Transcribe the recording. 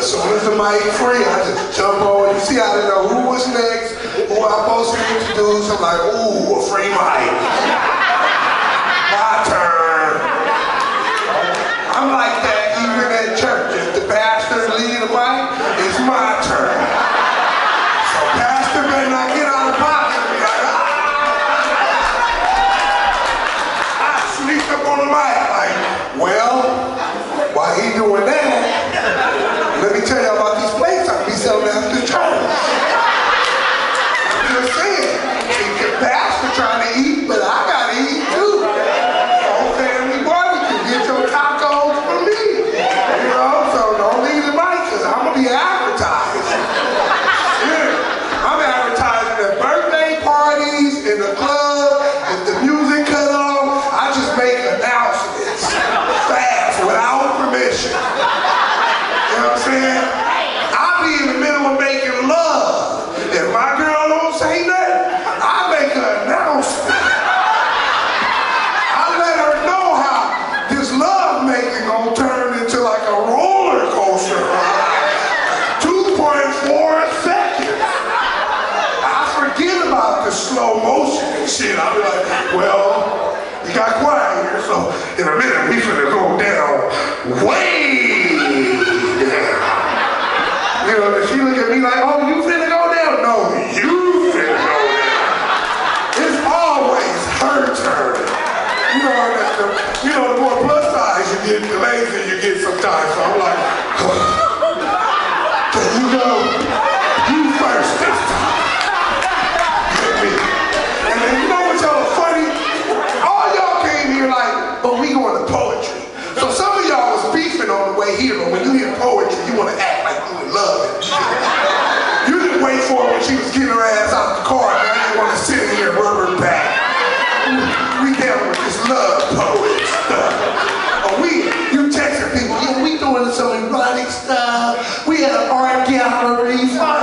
So when the mic free, I just jump on. You see, I didn't know who was next, who I supposed to introduce. I'm like, ooh, a free mic. My turn. I'm like that even at church. If the pastor leads the mic, it's my turn. So pastor better not get out of pocket. Like, ah! I sneak up on the mic like, well, while he doing that, tell y'all about these plates I be selling after the church. I'm just saying, the pastor trying to eat, but I gotta eat too. Whole family barbecue, get your tacos for me. You know, so don't leave the mic, cause I'm gonna be advertised. I'm advertising at birthday parties, in the club, if the music cut off, I just make announcements fast without permission. You know what I'm saying? I'll be in the middle of making love. If my girl don't say nothing, I make an announcement. I let her know how this love making gonna turn into like a roller coaster ride. 2.4 seconds. I forget about the slow motion and shit. I'll be like, well, you got quiet here, so in a minute we finna go down way. You know, she look at me like, oh, you finna go down? No, you finna go down. It's always her turn. You know, the more plus size you get, the lazier you get sometimes. So I'm like, oh, you go, you first this time. And then you know what y'all are funny? All y'all came here like, but we going to poetry. So some of y'all was beefing on the way here, but when you hear poetry, you want to act like you in love. You didn't wait for her when she was getting her ass out the car. Now you want to sit in here rubber back. We down with this love poet stuff. Or you texting people, yeah, we doing some erotic stuff. We had an art gallery.